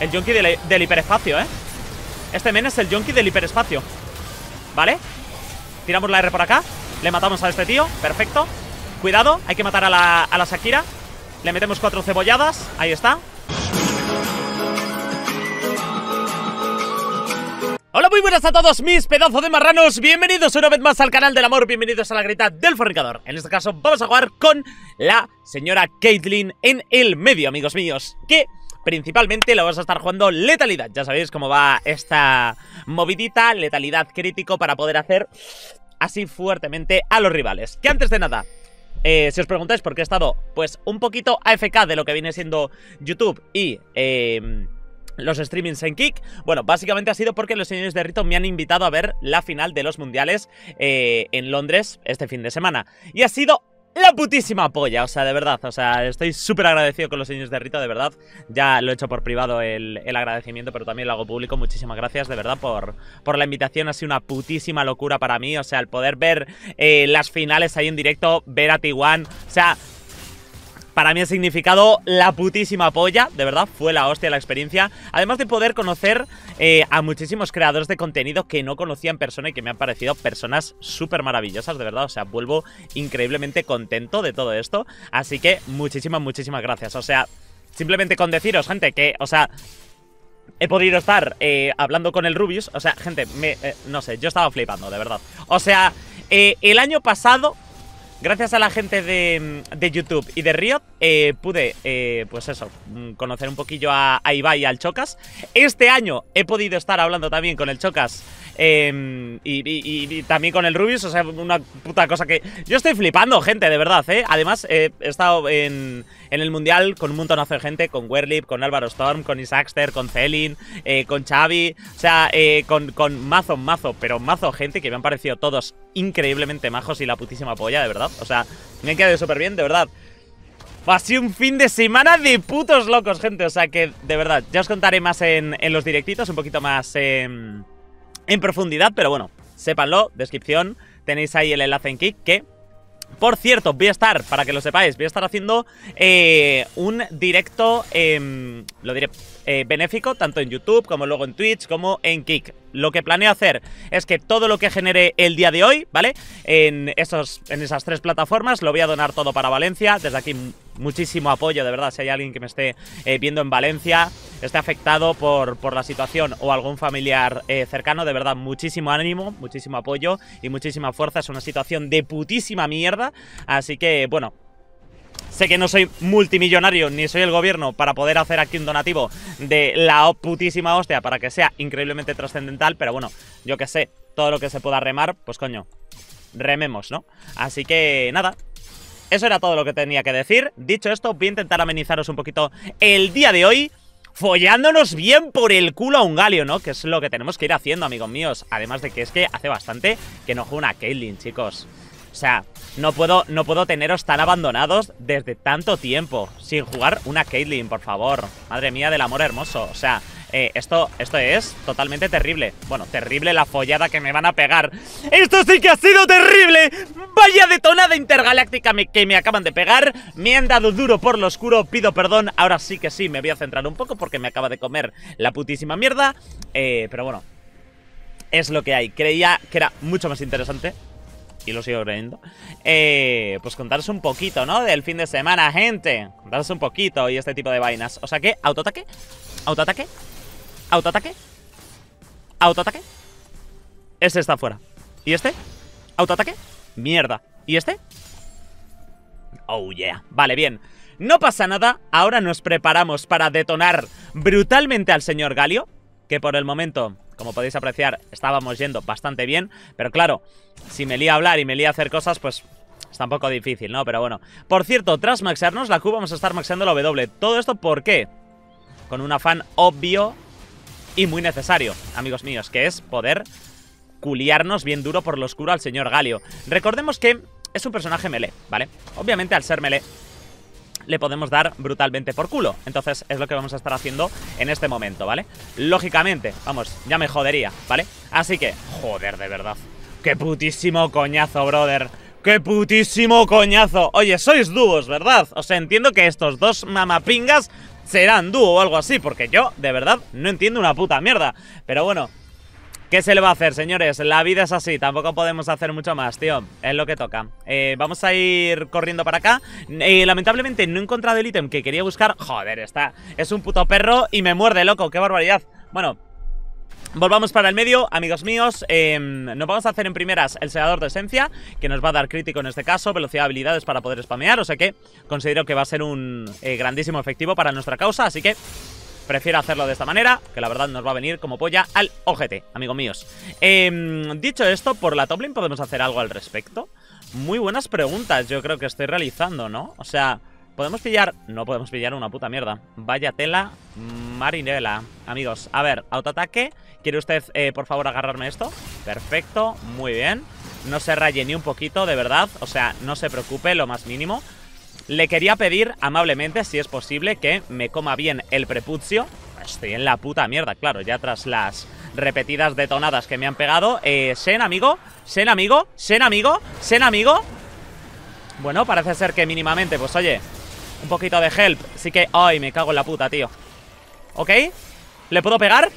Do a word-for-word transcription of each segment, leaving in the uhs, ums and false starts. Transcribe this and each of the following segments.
El yonki del, del hiperespacio, ¿eh? Este men es el yonki del hiperespacio. ¿Vale? Tiramos la R por acá. Le matamos a este tío. Perfecto. Cuidado. Hay que matar a la, a la Shakira. Le metemos cuatro cebolladas. Ahí está. Hola, muy buenas a todos mis pedazos de marranos. Bienvenidos una vez más al canal del amor. Bienvenidos a la grita del fornicador. En este caso vamos a jugar con la señora Caitlyn en el medio, amigos míos. Que principalmente la vamos a estar jugando letalidad. Ya sabéis cómo va esta movidita. Letalidad crítico para poder hacer así fuertemente a los rivales. Que antes de nada, eh, si os preguntáis por qué he estado pues un poquito A F K de lo que viene siendo YouTube y... Eh, los streamings en Kick, bueno, básicamente ha sido porque los señores de Rito me han invitado a ver la final de los mundiales eh, en Londres este fin de semana. Y ha sido la putísima polla, o sea, de verdad, o sea, estoy súper agradecido con los señores de Rito, de verdad. Ya lo he hecho por privado el, el agradecimiento, pero también lo hago público. Muchísimas gracias, de verdad, por, por la invitación. Ha sido una putísima locura para mí, o sea, el poder ver eh, las finales ahí en directo, ver a Tiwan, o sea... Para mí ha significado la putísima polla, de verdad, fue la hostia la experiencia. Además de poder conocer eh, a muchísimos creadores de contenido que no conocía en persona y que me han parecido personas súper maravillosas, de verdad. O sea, vuelvo increíblemente contento de todo esto. Así que muchísimas, muchísimas gracias. O sea, simplemente con deciros, gente, que, o sea... He podido estar eh, hablando con el Rubius. O sea, gente, me, eh, no sé, yo estaba flipando, de verdad. O sea, eh, el año pasado... Gracias a la gente de, de YouTube y de Riot, eh, pude, eh, pues eso, conocer un poquillo a, a Ibai y al Chokas. Este año he podido estar hablando también con el Chokas eh, y, y, y también con el Rubius. O sea, una puta cosa que... Yo estoy flipando, gente, de verdad, ¿eh? Además, eh, he estado en, en el Mundial con un montonazo de gente, con Werlip, con Álvaro Storm, con Isaxter, con Celin, eh, con Xavi. O sea, eh, con, con mazo, mazo, pero mazo gente que me han parecido todos increíblemente majos y la putísima polla, de verdad. O sea, me han quedado súper bien, de verdad. Ha sido un fin de semana de putos locos, gente. O sea que, de verdad, ya os contaré más en, en los directitos, un poquito más en, en profundidad. Pero bueno, sépanlo, descripción, tenéis ahí el enlace en Kick que... Por cierto, voy a estar, para que lo sepáis, voy a estar haciendo eh, un directo, eh, lo diré, eh, benéfico, tanto en YouTube como luego en Twitch como en Kick. Lo que planeo hacer es que todo lo que genere el día de hoy, ¿vale? En, esos, en esas tres plataformas lo voy a donar todo para Valencia. Desde aquí muchísimo apoyo, de verdad, si hay alguien que me esté eh, viendo en Valencia, esté afectado por, por la situación o algún familiar eh, cercano, de verdad, muchísimo ánimo, muchísimo apoyo y muchísima fuerza. Es una situación de putísima mierda, así que, bueno, sé que no soy multimillonario ni soy el gobierno para poder hacer aquí un donativo de la putísima hostia para que sea increíblemente trascendental, pero bueno, yo que sé, todo lo que se pueda remar, pues coño, rememos, ¿no? Así que, nada. Eso era todo lo que tenía que decir. Dicho esto, voy a intentar amenizaros un poquito el día de hoy, follándonos bien por el culo a un Galio, ¿no? Que es lo que tenemos que ir haciendo, amigos míos. Además de que es que hace bastante que no juego una Caitlyn, chicos. O sea, no puedo, no puedo teneros tan abandonados desde tanto tiempo sin jugar una Caitlyn, por favor. Madre mía del amor hermoso. O sea, eh, esto, esto es totalmente terrible. Bueno, terrible la follada que me van a pegar. ¡Esto sí que ha sido terrible! Vaya detonada intergaláctica me, que me acaban de pegar. Me han dado duro por lo oscuro. Pido perdón. Ahora sí que sí, me voy a centrar un poco porque me acaba de comer la putísima mierda. Eh, pero bueno, es lo que hay. Creía que era mucho más interesante. Y lo sigo creyendo. Eh, pues contaros un poquito, ¿no? Del fin de semana, gente. Contaros un poquito y este tipo de vainas. O sea que, autoataque, autoataque, autoataque, autoataque. Este está fuera. ¿Y este? Autoataque. Mierda. ¿Y este? Oh, yeah. Vale, bien. No pasa nada. Ahora nos preparamos para detonar brutalmente al señor Galio. Que por el momento... Como podéis apreciar, estábamos yendo bastante bien. Pero claro, si me lía a hablar y me lía a hacer cosas, pues está un poco difícil, ¿no? Pero bueno. Por cierto, tras maxearnos la Q, vamos a estar maxeando la W. ¿Todo esto por qué? Con un afán obvio y muy necesario, amigos míos, que es poder culiarnos bien duro por lo oscuro al señor Galio. Recordemos que es un personaje melee, ¿vale? Obviamente, al ser melee, le podemos dar brutalmente por culo. Entonces es lo que vamos a estar haciendo en este momento, ¿vale? Lógicamente, vamos, ya me jodería, ¿vale? Así que, joder, de verdad. ¡Qué putísimo coñazo, brother! ¡Qué putísimo coñazo! Oye, sois dúos, ¿verdad? O sea, entiendo que estos dos mamapingas serán dúo o algo así, porque yo, de verdad, no entiendo una puta mierda. Pero bueno, ¿qué se le va a hacer, señores? La vida es así, tampoco podemos hacer mucho más, tío. Es lo que toca. eh, Vamos a ir corriendo para acá. eh, Lamentablemente no he encontrado el ítem que quería buscar. Joder, está, es un puto perro y me muerde, loco, qué barbaridad. Bueno, volvamos para el medio, amigos míos. eh, Nos vamos a hacer en primeras el segador de esencia, que nos va a dar crítico en este caso, velocidad de habilidades para poder spamear. O sea que considero que va a ser un eh, grandísimo efectivo para nuestra causa, así que prefiero hacerlo de esta manera, que la verdad nos va a venir como polla al ojete, amigos míos. eh, Dicho esto, por la top lane podemos hacer algo al respecto. Muy buenas preguntas yo creo que estoy realizando, ¿no? O sea, ¿podemos pillar? No podemos pillar una puta mierda. Vaya tela marinela, amigos. A ver, autoataque. ¿Quiere usted, eh, por favor, agarrarme esto? Perfecto, muy bien. No se raye ni un poquito, de verdad. O sea, no se preocupe, lo más mínimo. Le quería pedir, amablemente, si es posible, que me coma bien el prepucio. Estoy en la puta mierda, claro, ya tras las repetidas detonadas que me han pegado. eh, Shen, amigo, Shen, amigo, Shen, amigo, Shen, amigo. Bueno, parece ser que mínimamente, pues oye, un poquito de help. Sí que, ay, me cago en la puta, tío. ¿Ok? ¿Le puedo pegar?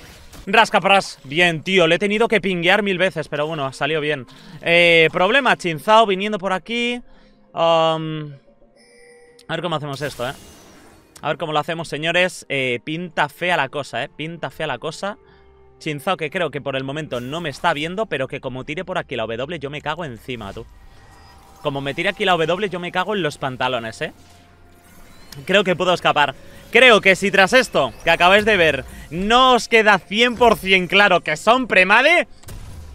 Rascapras. Bien, tío, le he tenido que pinguear mil veces, pero bueno, salió bien. eh, Problema, Xin Zhao viniendo por aquí. um, A ver cómo hacemos esto, eh A ver cómo lo hacemos, señores. eh, Pinta fea la cosa, eh Pinta fea la cosa. Xin Zhao, que creo que por el momento no me está viendo, pero que como tire por aquí la W, yo me cago encima, tú. Como me tire aquí la W, yo me cago en los pantalones, eh Creo que puedo escapar. Creo que si tras esto que acabáis de ver no os queda cien por cien claro que son premade,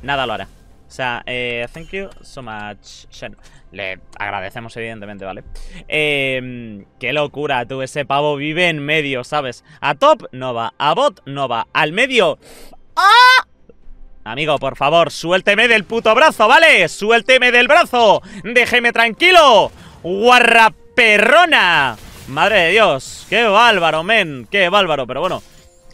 nada lo hará. O sea, eh, thank you so much, Shen. Le agradecemos, evidentemente, ¿vale? Eh, qué locura, tú. Ese pavo vive en medio, ¿sabes? A top no va, a bot no va, al medio... ¡Ah! Amigo, por favor, suélteme del puto brazo, ¿vale? ¡Suélteme del brazo! ¡Déjeme tranquilo! ¡Guarraperrona! Madre de Dios, qué bárbaro, men, qué bárbaro, pero bueno,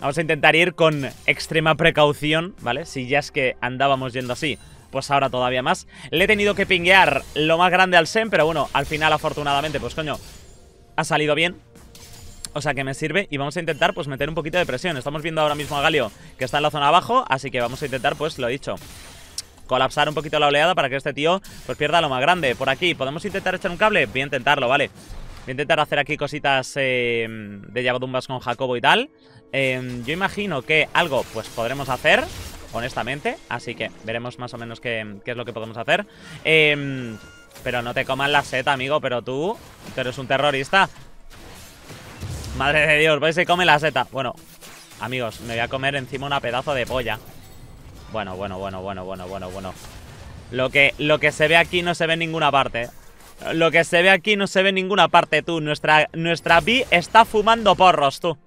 vamos a intentar ir con extrema precaución, ¿vale? Si ya es que andábamos yendo así, pues ahora todavía más. Le he tenido que pinguear lo más grande al Shen, pero bueno, al final afortunadamente, pues coño, ha salido bien. O sea que me sirve y vamos a intentar pues meter un poquito de presión. Estamos viendo ahora mismo a Galio que está en la zona abajo, así que vamos a intentar, pues lo dicho, colapsar un poquito la oleada para que este tío pues pierda lo más grande. Por aquí, ¿podemos intentar echar un cable? Voy a intentarlo, ¿vale? Voy a intentar hacer aquí cositas eh, de llavadumbas con Jacobo y tal. eh, Yo imagino que algo pues podremos hacer, honestamente. Así que veremos más o menos qué, qué es lo que podemos hacer. eh, Pero no te comas la seta, amigo. Pero tú, tú eres un terrorista. Madre de Dios, vais y come la seta. Bueno, amigos, me voy a comer encima una pedazo de polla. Bueno, bueno, bueno, bueno, bueno, bueno, bueno. Lo que, lo que se ve aquí no se ve en ninguna parte. Lo que se ve aquí no se ve en ninguna parte, tú. Nuestra, nuestra Vi está fumando porros, tú. O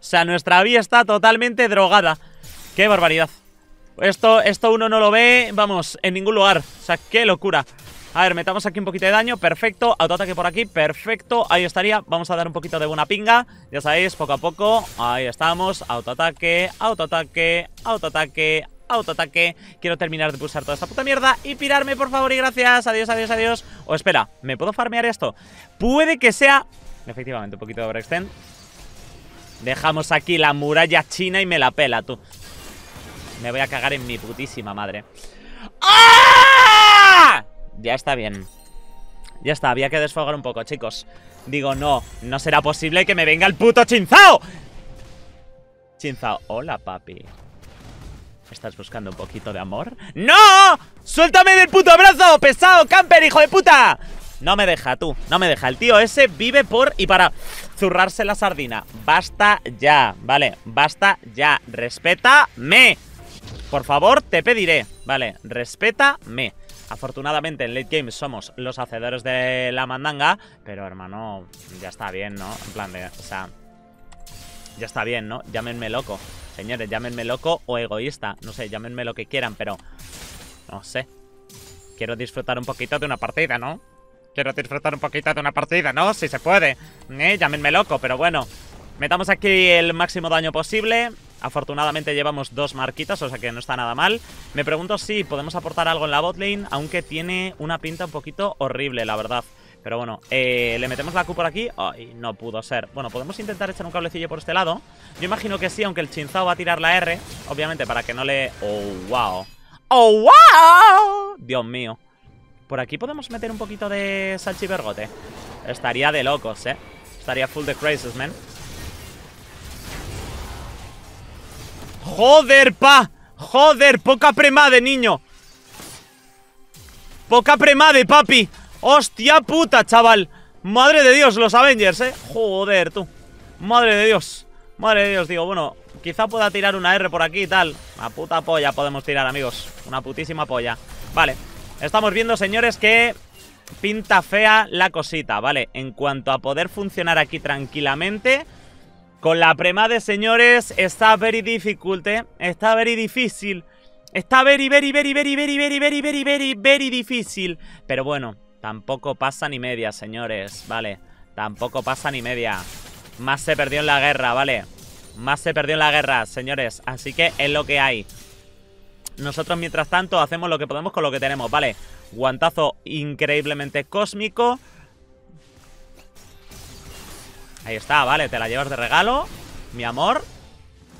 sea, nuestra Vi está totalmente drogada. ¡Qué barbaridad! Esto, esto uno no lo ve, vamos, en ningún lugar. O sea, qué locura. A ver, metamos aquí un poquito de daño, perfecto. Autoataque por aquí, perfecto, ahí estaría. Vamos a dar un poquito de buena pinga, ya sabéis, poco a poco. Ahí estamos, autoataque, autoataque, autoataque, autoataque. Quiero terminar de pulsar toda esta puta mierda y pirarme, por favor, y gracias. Adiós, adiós, adiós. O espera, ¿me puedo farmear esto? Puede que sea... Efectivamente, un poquito de overextend. Dejamos aquí la muralla china y me la pela, tú. Me voy a cagar en mi putísima madre. ¡Ah! Ya está bien. Ya está, había que desfogar un poco, chicos. Digo, no, no será posible que me venga el puto Xin Zhao. Xin Zhao, hola, papi. ¿Estás buscando un poquito de amor? ¡No! ¡Suéltame del puto brazo! ¡Pesado, camper, hijo de puta! No me deja, tú. No me deja. El tío ese vive por y para zurrarse la sardina. Basta ya, ¿vale? Basta ya. ¡Respétame! Por favor, te pediré. Vale, respétame. Afortunadamente en late game somos los hacedores de la mandanga. Pero, hermano, ya está bien, ¿no? En plan de... O sea... Ya está bien, ¿no? Llámenme loco. Señores, llámenme loco o egoísta. No sé, llámenme lo que quieran, pero... No sé. Quiero disfrutar un poquito de una partida, ¿no? Quiero disfrutar un poquito de una partida, ¿no? Si se puede. Eh, llámenme loco, pero bueno. Metamos aquí el máximo daño posible. Afortunadamente llevamos dos marquitas, o sea que no está nada mal. Me pregunto si podemos aportar algo en la botlane, aunque tiene una pinta un poquito horrible, la verdad. Pero bueno, eh, le metemos la Q por aquí. Ay, no pudo ser. Bueno, podemos intentar echar un cablecillo por este lado. Yo imagino que sí, aunque el Xin Zhao va a tirar la R. Obviamente, para que no le... ¡Oh, wow! ¡Oh, wow! Dios mío. Por aquí podemos meter un poquito de salchibergote. Estaría de locos, ¿eh? Estaría full de crazes, man. ¡Joder, pa! ¡Joder! ¡Poca premade, niño! ¡Poca premade, papi! ¡Hostia puta, chaval! ¡Madre de Dios, los Avengers, eh! ¡Joder, tú! ¡Madre de Dios! ¡Madre de Dios! Digo, bueno, quizá pueda tirar una R por aquí y tal. Una puta polla podemos tirar, amigos. Una putísima polla. Vale. Estamos viendo, señores, que pinta fea la cosita, ¿vale? En cuanto a poder funcionar aquí tranquilamente... Con la premade, señores, está very difficult, ¿eh? Está very difícil. Está very, very, very, very, very, very, very, very, very, very difícil. Pero bueno, tampoco pasa ni media, señores, ¿vale? Tampoco pasa ni media. Más se perdió en la guerra, ¿vale? Más se perdió en la guerra, señores. Así que es lo que hay. Nosotros, mientras tanto, hacemos lo que podemos con lo que tenemos, ¿vale? Guantazo increíblemente cósmico. Ahí está, vale, te la llevas de regalo, mi amor.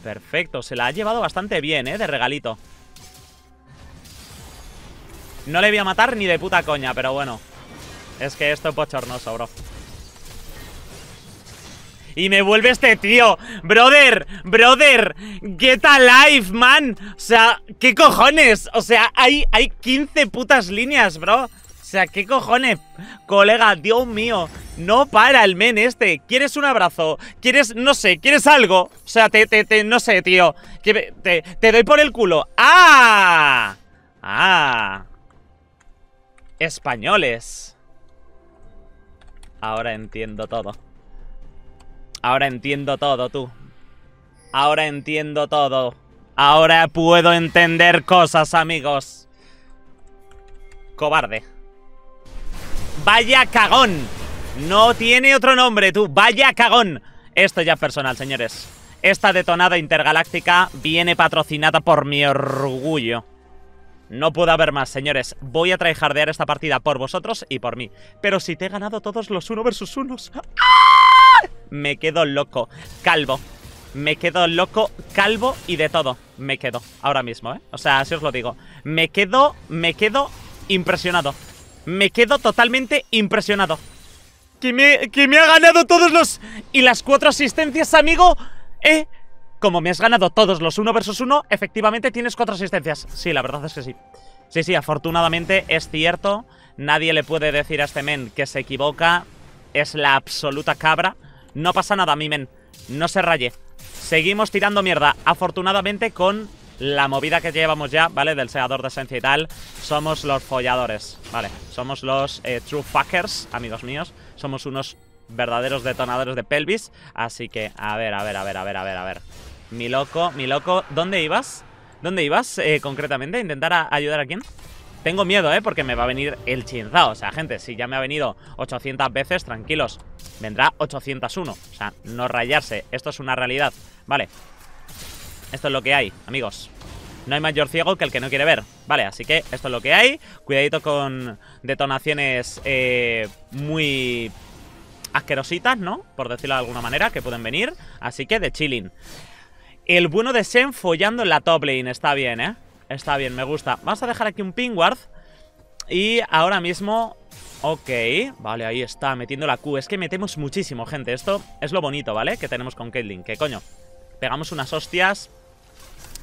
Perfecto, se la ha llevado bastante bien, eh, de regalito. No le voy a matar ni de puta coña, pero bueno. Es que esto es bochornoso, bro. Y me vuelve este tío. Brother, brother, get alive, man. O sea, ¿qué cojones? O sea, hay, hay quince putas líneas, bro. O sea, ¿qué cojones? Colega, Dios mío. No para el men este. ¿Quieres un abrazo? ¿Quieres, no sé, quieres algo? O sea, te, te, te, no sé, tío. Que te, te doy por el culo. ¡Ah! ¡Ah! Españoles. Ahora entiendo todo. Ahora entiendo todo, tú. Ahora entiendo todo. Ahora puedo entender cosas, amigos. Cobarde. Vaya cagón. No tiene otro nombre, tú. ¡Vaya cagón! Esto ya es personal, señores. Esta detonada intergaláctica viene patrocinada por mi orgullo. No puedo haber más, señores. Voy a tryhardear esta partida por vosotros y por mí. Pero si te he ganado todos los uno versus unos... ¡Ah! Me quedo loco. Calvo. Me quedo loco, calvo y de todo. Me quedo. Ahora mismo, ¿eh? O sea, así os lo digo. Me quedo... Me quedo impresionado. Me quedo totalmente impresionado. Que me, que me ha ganado todos los... Y las cuatro asistencias, amigo. Eh, como me has ganado todos los uno versus uno, efectivamente tienes cuatro asistencias. Sí, la verdad es que sí. Sí, sí, afortunadamente es cierto. Nadie le puede decir a este men que se equivoca. Es la absoluta cabra. No pasa nada, mi men. No se raye. Seguimos tirando mierda. Afortunadamente con la movida que llevamos ya, ¿vale? Del segador de esencia y tal. Somos los folladores, ¿vale? Somos los eh, true fuckers, amigos míos. Somos unos verdaderos detonadores de pelvis. Así que, a ver, a ver, a ver, a ver, a ver, a ver. Mi loco, mi loco. ¿Dónde ibas? ¿Dónde ibas eh, concretamente? ¿Intentar a ayudar a quién? Tengo miedo, ¿eh? Porque me va a venir el Xin Zhao. O sea, gente, si ya me ha venido ochocientas veces, tranquilos. Vendrá ochocientas uno. O sea, no rayarse. Esto es una realidad. Vale. Esto es lo que hay, amigos. No hay mayor ciego que el que no quiere ver. Vale, así que esto es lo que hay. Cuidadito con detonaciones eh, muy asquerositas, ¿no? Por decirlo de alguna manera, que pueden venir. Así que de chilling. El bueno de Shen follando en la top lane. Está bien, ¿eh? Está bien, me gusta. Vamos a dejar aquí un pingward. Y ahora mismo... Ok, vale, ahí está, metiendo la Q. Es que metemos muchísimo, gente. Esto es lo bonito, ¿vale? Que tenemos con Caitlyn. Que coño, pegamos unas hostias...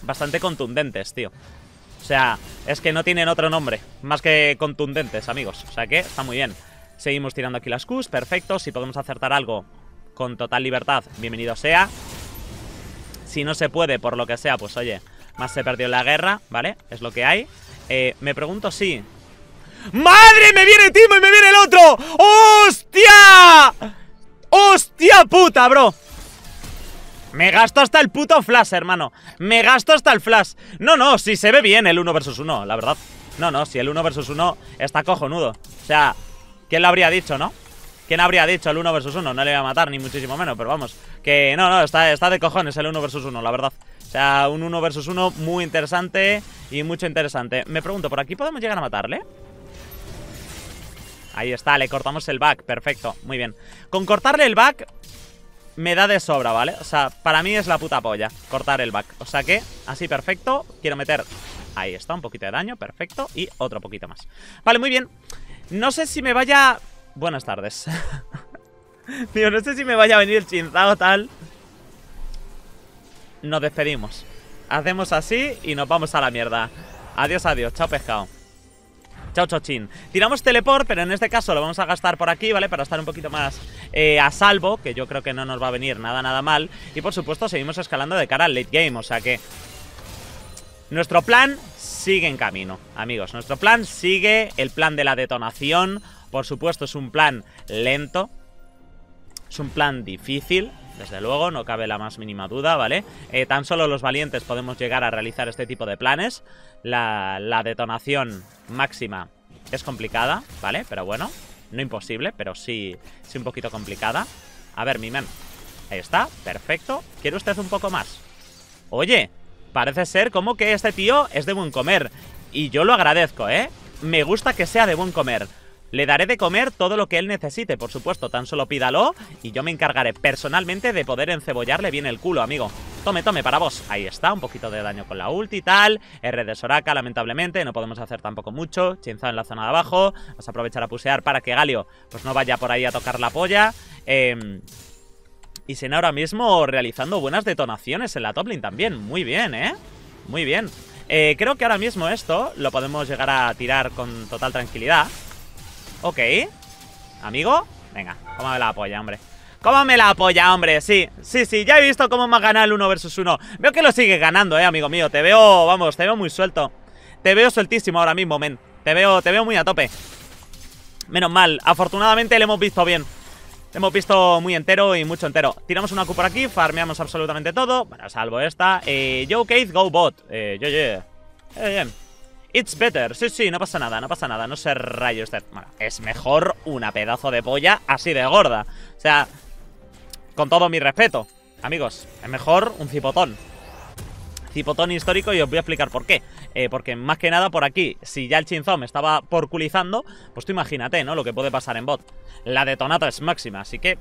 bastante contundentes, tío. O sea, es que no tienen otro nombre. Más que contundentes, amigos. O sea que está muy bien. Seguimos tirando aquí las Qs. Perfecto, si podemos acertar algo con total libertad, bienvenido sea. Si no se puede, por lo que sea, pues oye, más se perdió en la guerra, ¿vale? Es lo que hay. eh, Me pregunto si... ¡Madre! ¡Me viene Timo y me viene el otro! ¡Hostia! ¡Hostia puta, bro! Me gasto hasta el puto flash, hermano. Me gasto hasta el flash. No, no, si se ve bien el uno versus uno, la verdad. No, no, si el uno versus uno está cojonudo. O sea, ¿quién lo habría dicho, no? ¿Quién habría dicho el uno versus uno? No le voy a matar, ni muchísimo menos, pero vamos. Que no, no, está, está de cojones el uno versus uno, la verdad. O sea, un uno versus uno muy interesante y mucho interesante. Me pregunto, ¿por aquí podemos llegar a matarle? Ahí está, le cortamos el back, perfecto, muy bien. Con cortarle el back me da de sobra, ¿vale? O sea, para mí es la puta polla cortar el back. O sea que, así perfecto, quiero meter... Ahí está, un poquito de daño, perfecto. Y otro poquito más. Vale, muy bien. No sé si me vaya... Buenas tardes. Digo, no sé si me vaya a venir el Xin Zhao tal. Nos despedimos. Hacemos así y nos vamos a la mierda. Adiós, adiós, chao pescado. Chao, chochín. Tiramos teleport, pero en este caso lo vamos a gastar por aquí, ¿vale? Para estar un poquito más eh, a salvo, que yo creo que no nos va a venir nada, nada mal. Y por supuesto seguimos escalando de cara al late game, o sea que... Nuestro plan sigue en camino, amigos. Nuestro plan sigue, el plan de la detonación. Por supuesto es un plan lento. Es un plan difícil, desde luego, no cabe la más mínima duda, ¿vale? Eh, tan solo los valientes podemos llegar a realizar este tipo de planes. La, la detonación máxima es complicada, ¿vale? Pero bueno, no imposible, pero sí, sí un poquito complicada. A ver, mi men. Ahí está, perfecto. ¿Quiere usted un poco más? Oye, parece ser como que este tío es de buen comer. Y yo lo agradezco, ¿eh? Me gusta que sea de buen comer. Le daré de comer todo lo que él necesite, por supuesto. Tan solo pídalo y yo me encargaré personalmente de poder encebollarle bien el culo, amigo. Tome, tome, para vos. Ahí está, un poquito de daño con la ulti y tal. R de Soraka, lamentablemente, no podemos hacer tampoco mucho. Xin Zhao en la zona de abajo. Vamos a aprovechar a pusear para que Galio pues no vaya por ahí a tocar la polla. Eh... Y Shen ahora mismo realizando buenas detonaciones en la top lane también. Muy bien, ¿eh? Muy bien. Eh, creo que ahora mismo esto lo podemos llegar a tirar con total tranquilidad. Ok, amigo, venga, cómame la polla, hombre. Cómame la polla, hombre, sí, sí, sí. Ya he visto cómo me ha ganado el uno versus uno. Veo que lo sigues ganando, eh, amigo mío. Te veo, vamos, te veo muy suelto. Te veo sueltísimo ahora mismo, men. Te veo, te veo muy a tope. Menos mal, afortunadamente le hemos visto bien. Le hemos visto muy entero y mucho entero. Tiramos una Q por aquí, farmeamos absolutamente todo. Bueno, salvo esta, eh, yo Caitlyn, go bot. Eh, yeah, yeah. yeah, yeah. It's better, sí, sí, no pasa nada, no pasa nada. No se rayo usted. Bueno, es mejor una pedazo de polla así de gorda. O sea, con todo mi respeto, amigos, es mejor un cipotón. Cipotón histórico y os voy a explicar por qué. eh, Porque más que nada por aquí, si ya el Xin Zhao me estaba porculizando, pues tú imagínate, ¿no? Lo que puede pasar en bot. La detonata es máxima, así que...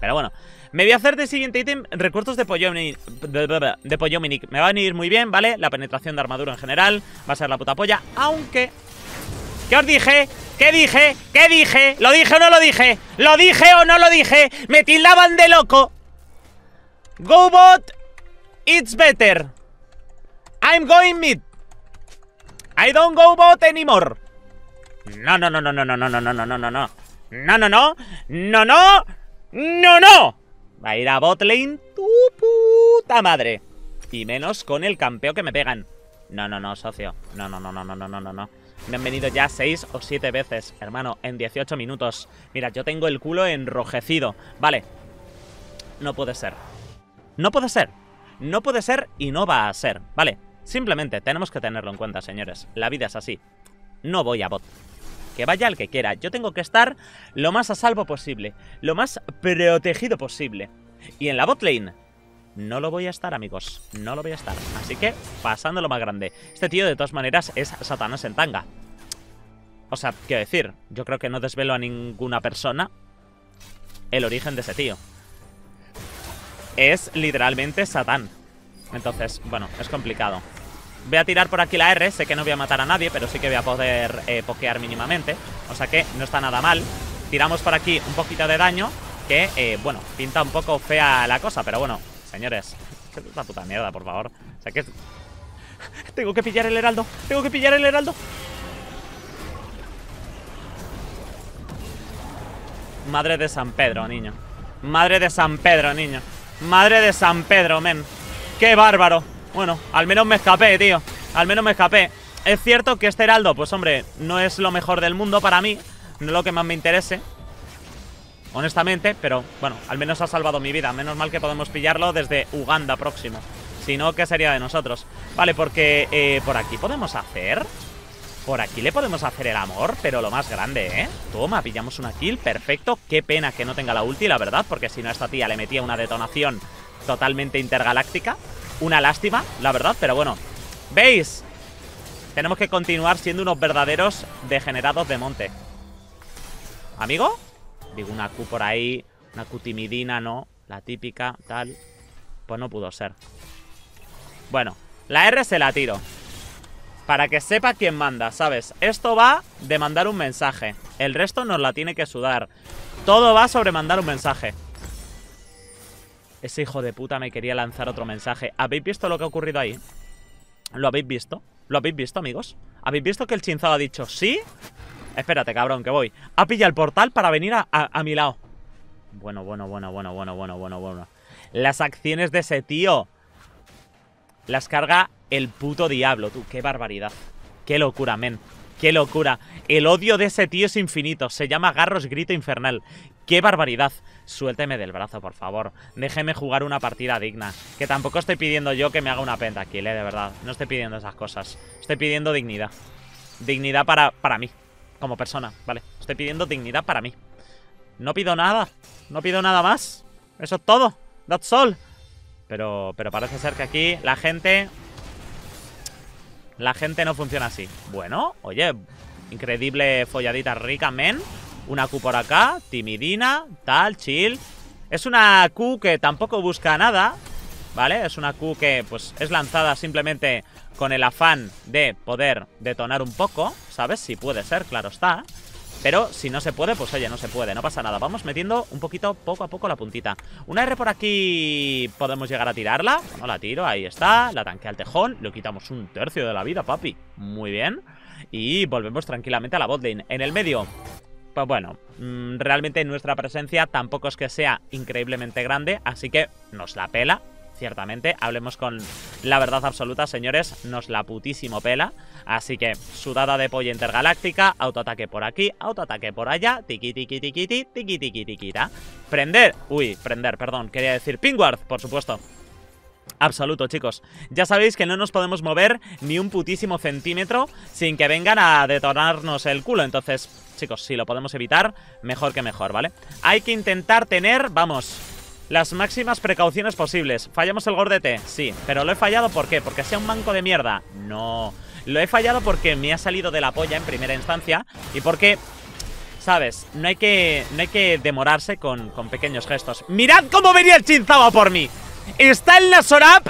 Pero bueno, me voy a hacer de siguiente ítem recuerdos de Polyominic. De Polyominic me va a venir muy bien, ¿vale? La penetración de armadura en general va a ser la puta polla, aunque... ¿Qué os dije? ¿Qué dije? ¿Qué dije? ¿Lo dije o no lo dije? ¿Lo dije o no lo dije? ¡Me tildaban de loco! Go bot, it's better. I'm going mid. I don't go bot anymore. No, no, no, no, no, no, no, no, no, no, no, no, no. No, no, no. No, no. ¡No, no! Va a ir a botlane tu puta madre. Y menos con el campeo que me pegan. No, no, no, socio. No, no, no, no, no, no, no, no. Me han venido ya seis o siete veces, hermano, en dieciocho minutos. Mira, yo tengo el culo enrojecido. Vale. No puede ser. No puede ser. No puede ser y no va a ser. Vale. Simplemente tenemos que tenerlo en cuenta, señores. La vida es así. No voy a bot. Que vaya el que quiera. Yo tengo que estar lo más a salvo posible. Lo más protegido posible. Y en la botlane no lo voy a estar, amigos. No lo voy a estar. Así que, pasando lo más grande. Este tío, de todas maneras, es Satanás en tanga. O sea, quiero decir, yo creo que no desvelo a ninguna persona el origen de ese tío. Es literalmente Satán. Entonces, bueno, es complicado. Voy a tirar por aquí la R, sé que no voy a matar a nadie, pero sí que voy a poder eh, pokear mínimamente. O sea que no está nada mal. Tiramos por aquí un poquito de daño, que, eh, bueno, pinta un poco fea la cosa. Pero bueno, señores, que es una puta mierda, por favor. O sea que... Tengo que pillar el heraldo, tengo que pillar el heraldo. Madre de San Pedro, niño. Madre de San Pedro, niño. Madre de San Pedro, men. Qué bárbaro. Bueno, al menos me escapé, tío. Al menos me escapé. Es cierto que este heraldo, pues hombre, no es lo mejor del mundo para mí. No es lo que más me interese, honestamente, pero bueno, al menos ha salvado mi vida. Menos mal que podemos pillarlo desde Uganda próximo. Si no, ¿qué sería de nosotros? Vale, porque eh, por aquí podemos hacer... Por aquí le podemos hacer el amor, pero lo más grande, ¿eh? Toma, pillamos una kill, perfecto. Qué pena que no tenga la ulti, la verdad, porque si no a esta tía le metía una detonación totalmente intergaláctica. Una lástima, la verdad, pero bueno. ¿Veis? Tenemos que continuar siendo unos verdaderos degenerados de monte. ¿Amigo? Digo, una Q por ahí. Una Q timidina, ¿no? La típica, tal. Pues no pudo ser. Bueno, la R se la tiro. Para que sepa quién manda, ¿sabes? Esto va de mandar un mensaje. El resto nos la tiene que sudar. Todo va sobre mandar un mensaje. Ese hijo de puta me quería lanzar otro mensaje. ¿Habéis visto lo que ha ocurrido ahí? ¿Lo habéis visto? ¿Lo habéis visto, amigos? ¿Habéis visto que el Xin Zhao ha dicho sí? Espérate, cabrón, que voy. Ha pillado el portal para venir a, a, a mi lado. Bueno, bueno, bueno, bueno, bueno, bueno, bueno, bueno. Las acciones de ese tío. Las carga el puto diablo, tú. Qué barbaridad. Qué locura, men. Qué locura. El odio de ese tío es infinito. Se llama Garros Grito Infernal. Qué barbaridad. Suélteme del brazo, por favor. Déjeme jugar una partida digna. Que tampoco estoy pidiendo yo que me haga una pentakill, eh, de verdad. No estoy pidiendo esas cosas. Estoy pidiendo dignidad. Dignidad para, para mí. Como persona, vale. Estoy pidiendo dignidad para mí. No pido nada. No pido nada más. Eso es todo. That's all. Pero, pero parece ser que aquí la gente... La gente no funciona así. Bueno, oye, increíble folladita rica, men. Una Q por acá, timidina, tal, chill. Es una Q que tampoco busca nada, ¿vale? Es una Q que, pues, es lanzada simplemente con el afán de poder detonar un poco, ¿sabes? Si puede ser, claro está. Pero si no se puede, pues oye, no se puede, no pasa nada. Vamos metiendo un poquito, poco a poco la puntita. Una R por aquí, podemos llegar a tirarla. Bueno, la tiro, ahí está. La tanquea al tejón, le quitamos un tercio de la vida, papi. Muy bien. Y volvemos tranquilamente a la botlane. En el medio, pues bueno, realmente nuestra presencia tampoco es que sea increíblemente grande. Así que nos la pela, ciertamente. Hablemos con la verdad absoluta, señores. Nos la putísimo pela. Así que sudada de polla intergaláctica, autoataque por aquí, autoataque por allá, tiqui tiqui tiqui tiqui tiqui tiqui tiquita. Prender, uy, prender, perdón, quería decir pingward, por supuesto. Absoluto, chicos. Ya sabéis que no nos podemos mover ni un putísimo centímetro sin que vengan a detonarnos el culo. Entonces, chicos, si lo podemos evitar, mejor que mejor, ¿vale? Hay que intentar tener, vamos, las máximas precauciones posibles. ¿Fallamos el gordete? Sí. ¿Pero lo he fallado por qué? ¿Porque sea un manco de mierda? No. Lo he fallado porque me ha salido de la polla en primera instancia. Y porque, ¿sabes? No hay que, no hay que demorarse con, con pequeños gestos. ¡Mirad cómo venía el Xin Zhao por mí! Está en la Sorap.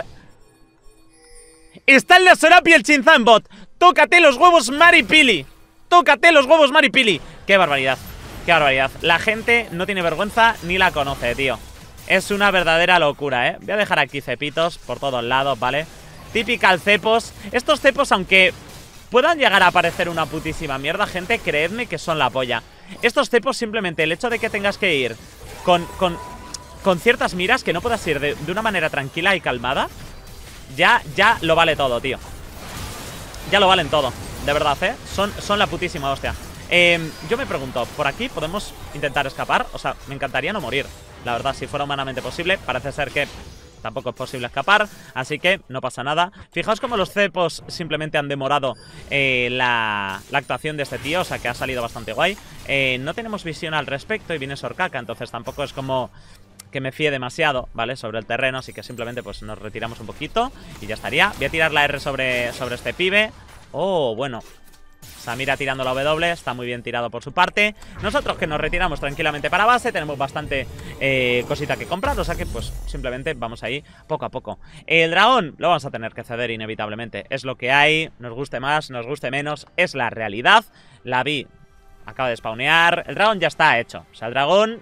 Está en la Sorap y el Xin Zhao en bot. ¡Tócate los huevos, Maripili! ¡Tócate los huevos, Maripili! ¡Qué barbaridad! ¡Qué barbaridad! La gente no tiene vergüenza ni la conoce, tío. Es una verdadera locura, ¿eh? Voy a dejar aquí cepitos por todos lados, ¿vale? Típical cepos. Estos cepos, aunque puedan llegar a parecer una putísima mierda, gente, creedme que son la polla. Estos cepos, simplemente el hecho de que tengas que ir con, con, con ciertas miras, que no puedas ir de, de una manera tranquila y calmada, ya, ya lo vale todo, tío. Ya lo valen todo, de verdad, ¿eh? Son, son la putísima hostia. Eh, yo me pregunto, ¿por aquí podemos intentar escapar? O sea, me encantaría no morir. La verdad, si fuera humanamente posible, parece ser que tampoco es posible escapar. Así que no pasa nada. Fijaos cómo los cepos simplemente han demorado eh, la, la actuación de este tío. O sea, que ha salido bastante guay. Eh, no tenemos visión al respecto y viene Soraka. Entonces tampoco es como que me fíe demasiado, ¿vale? Sobre el terreno. Así que simplemente pues nos retiramos un poquito y ya estaría. Voy a tirar la R sobre, sobre este pibe. Oh, bueno. Samira tirando la W, está muy bien tirado por su parte. Nosotros que nos retiramos tranquilamente para base, tenemos bastante eh, cosita que comprar, o sea que pues simplemente vamos ahí poco a poco. El dragón lo vamos a tener que ceder inevitablemente, es lo que hay, nos guste más, nos guste menos, es la realidad. La Vi acaba de spawnear, el dragón ya está hecho, o sea, el dragón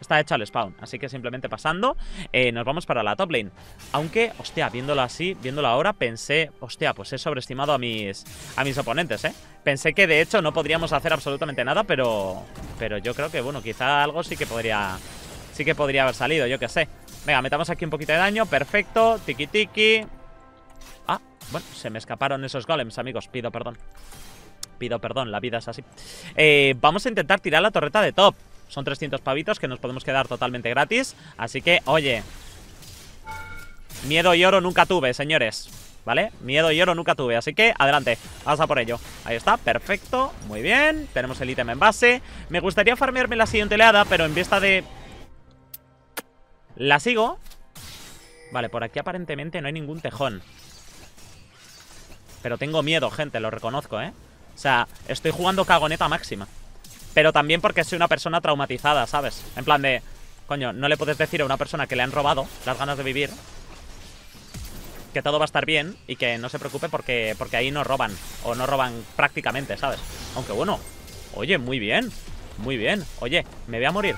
está hecho al spawn, así que simplemente pasando eh, nos vamos para la top lane. Aunque, hostia, viéndolo así, viéndolo ahora, pensé, hostia, pues he sobreestimado a mis a mis oponentes, ¿eh? Pensé que de hecho no podríamos hacer absolutamente nada, pero pero yo creo que, bueno, quizá algo sí que podría sí que podría haber salido, yo qué sé. Venga, metamos aquí un poquito de daño, perfecto, tiki tiki. Ah, bueno, se me escaparon esos golems, amigos, pido perdón. Pido perdón, la vida es así. Eh, vamos a intentar tirar la torreta de top. Son trescientos pavitos que nos podemos quedar totalmente gratis. Así que, oye, miedo y oro nunca tuve, señores, ¿vale? Miedo y oro nunca tuve, así que adelante, vamos a por ello. Ahí está, perfecto, muy bien. Tenemos el ítem en base. Me gustaría farmearme la siguiente oleada, pero en vista de... La sigo. Vale, por aquí aparentemente no hay ningún tejón. Pero tengo miedo, gente, lo reconozco, ¿eh? O sea, estoy jugando cagoneta máxima. Pero también porque soy una persona traumatizada, ¿sabes? En plan de... Coño, no le puedes decir a una persona que le han robado las ganas de vivir que todo va a estar bien y que no se preocupe porque, porque ahí no roban. O no roban prácticamente, ¿sabes? Aunque bueno. Oye, muy bien. Muy bien. Oye, me voy a morir.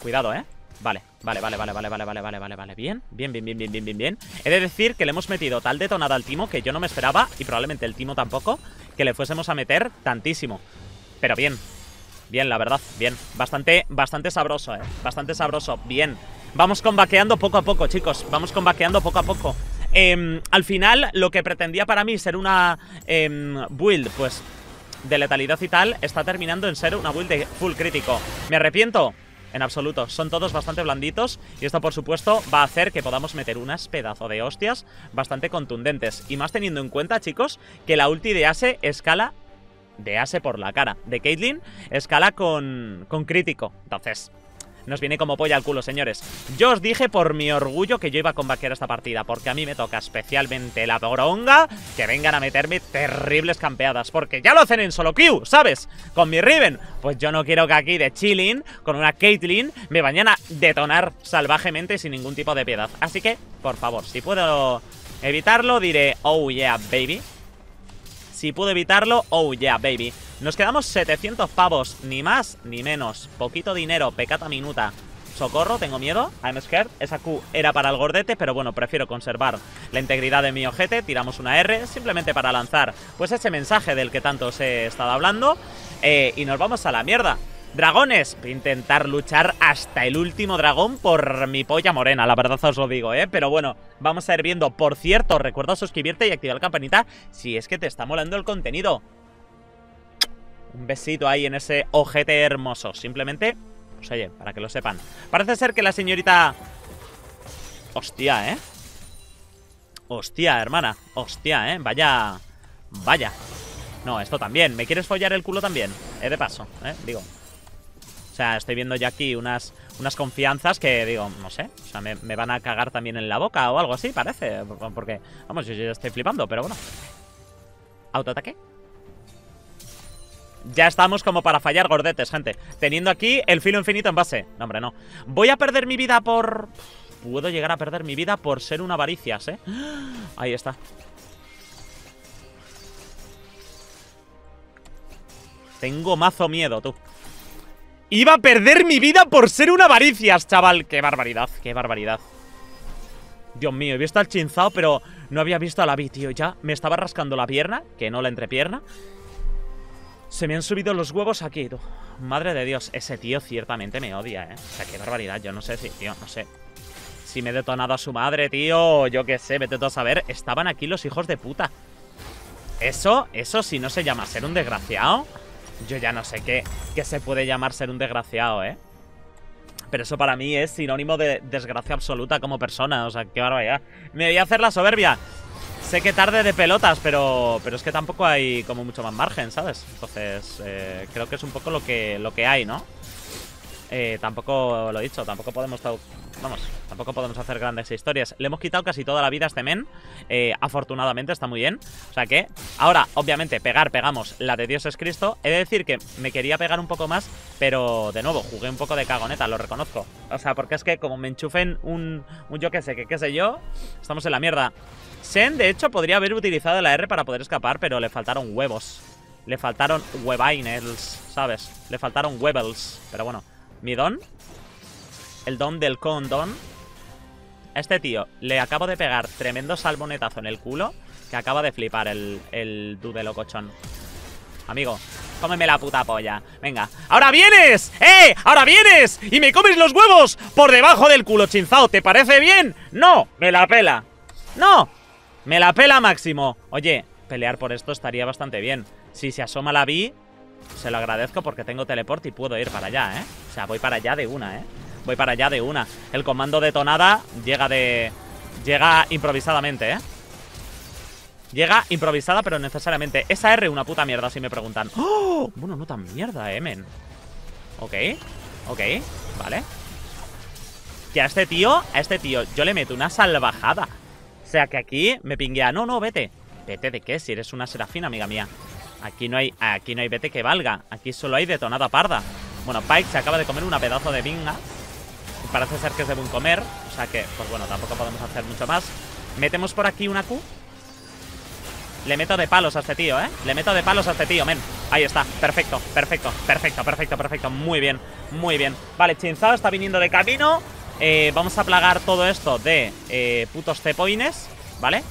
Cuidado, ¿eh? Vale, vale, vale, vale, vale, vale, vale, vale, vale, vale. Bien, bien, bien, bien, bien, bien, bien, bien. He de decir que le hemos metido tal detonada al Timo que yo no me esperaba, y probablemente el Timo tampoco, que le fuésemos a meter tantísimo. Pero bien. Bien, la verdad, bien. Bastante, bastante sabroso, eh. Bastante sabroso, bien. Vamos combaqueando poco a poco, chicos. Vamos combaqueando poco a poco. Eh, al final, lo que pretendía para mí ser una eh, build, pues, de letalidad y tal, está terminando en ser una build de full crítico. ¿Me arrepiento? En absoluto. Son todos bastante blanditos, y esto, por supuesto, va a hacer que podamos meter unas pedazo de hostias bastante contundentes. Y más teniendo en cuenta, chicos, que la ulti de Ase escala... De Ase por la cara, de Caitlyn, escala con, con crítico. Entonces, nos viene como polla al culo, señores. Yo os dije por mi orgullo que yo iba a combaquear esta partida, porque a mí me toca especialmente la poronga que vengan a meterme terribles campeadas, porque ya lo hacen en solo queue, ¿sabes? Con mi Riven. Pues yo no quiero que aquí de chilling, con una Caitlyn, me vayan a detonar salvajemente sin ningún tipo de piedad. Así que, por favor, si puedo evitarlo, diré, oh yeah, baby. Si puedo evitarlo, oh yeah, baby. Nos quedamos setecientos pavos, ni más ni menos. Poquito dinero, pecata minuta. Socorro, tengo miedo. I'm scared. Esa Q era para el gordete, pero bueno, prefiero conservar la integridad de mi ojete. Tiramos una R, simplemente para lanzar, pues, ese mensaje del que tanto os he estado hablando. Eh, y nos vamos a la mierda. Dragones, intentar luchar hasta el último dragón por mi polla morena, la verdad os lo digo, ¿eh? Pero bueno, vamos a ir viendo. Por cierto, recuerda suscribirte y activar la campanita si es que te está molando el contenido. Un besito ahí en ese ojete hermoso. Simplemente, pues oye, para que lo sepan. Parece ser que la señorita... Hostia, ¿eh? Hostia, hermana. Hostia, ¿eh? Vaya... Vaya. No, esto también. ¿Me quieres follar el culo también? Eh, de paso, ¿eh? Digo... O sea, estoy viendo ya aquí unas, unas confianzas que digo, no sé, o sea, me, me van a cagar también en la boca o algo así, parece. Porque, vamos, yo ya estoy flipando, pero bueno. Autoataque. Ya estamos como para fallar gordetes, gente. Teniendo aquí el filo infinito en base. No, hombre, no. Voy a perder mi vida por... Puedo llegar a perder mi vida por ser una avaricias, ¿eh? Ahí está. Tengo mazo miedo, tú. Iba a perder mi vida por ser una avaricias, chaval. Qué barbaridad, qué barbaridad. Dios mío, he visto al Xin Zhao, pero no había visto a la Vi, tío. Ya me estaba rascando la pierna, que no la entrepierna. Se me han subido los huevos aquí, tú. Madre de Dios, ese tío ciertamente me odia, eh. O sea, qué barbaridad, yo no sé si, tío, no sé. Si me he detonado a su madre, tío, yo qué sé, vete tú a saber. Estaban aquí los hijos de puta. Eso, eso si no se llama ser un desgraciado. Yo ya no sé qué, qué se puede llamar ser un desgraciado, ¿eh? Pero eso para mí es sinónimo de desgracia absoluta como persona. O sea, qué barbaridad. Me voy a hacer la soberbia. Sé que tarde de pelotas, pero, pero es que tampoco hay como mucho más margen, ¿sabes? Entonces, eh, creo que es un poco lo que, lo que hay, ¿no? Eh, tampoco lo he dicho, tampoco podemos... Vamos, tampoco podemos hacer grandes historias. Le hemos quitado casi toda la vida a este men. eh, Afortunadamente está muy bien. O sea que, ahora, obviamente, pegar, pegamos. La de Dios es Cristo. He de decir que me quería pegar un poco más, pero, de nuevo, jugué un poco de cagoneta, lo reconozco. O sea, porque es que como me enchufen un, un yo que sé, que qué sé yo, estamos en la mierda. Shen, de hecho, podría haber utilizado la R para poder escapar, pero le faltaron huevos. Le faltaron huevainels, ¿sabes? Le faltaron huevels. Pero bueno, mi don... El don del condón. A este tío le acabo de pegar tremendo salmonetazo en el culo que acaba de flipar el, el dude locochón. Amigo, cómeme la puta polla. Venga, ¡ahora vienes! ¡Eh! ¡Ahora vienes! ¡Y me comes los huevos por debajo del culo, Xin Zhao! ¿Te parece bien? ¡No! ¡Me la pela! ¡No! ¡Me la pela máximo! Oye, pelear por esto estaría bastante bien. Si se asoma la Vi, se lo agradezco porque tengo teleport y puedo ir para allá, ¿eh? O sea, voy para allá de una, ¿eh? Voy para allá de una. El comando detonada llega de... Llega improvisadamente, ¿eh? Llega improvisada, pero necesariamente. Esa R, una puta mierda, si me preguntan. ¡Oh! Bueno, no tan mierda, eh, men. Ok, ok, vale. Que a este tío, a este tío, yo le meto una salvajada. O sea, que aquí me pinguea. No, no, vete. ¿Vete de qué? Si eres una Serafina, amiga mía. Aquí no hay, aquí no hay vete que valga. Aquí solo hay detonada parda. Bueno, Pyke se acaba de comer una pedazo de binga. Parece ser que es de buen comer. O sea que, pues bueno, tampoco podemos hacer mucho más. Metemos por aquí una Q. Le meto de palos a este tío, ¿eh? Le meto de palos a este tío, men. Ahí está, perfecto, perfecto, perfecto, perfecto, perfecto. Muy bien, muy bien. Vale, Xin Zhao está viniendo de camino. Eh, vamos a plagar todo esto de eh, putos cepoines, ¿vale?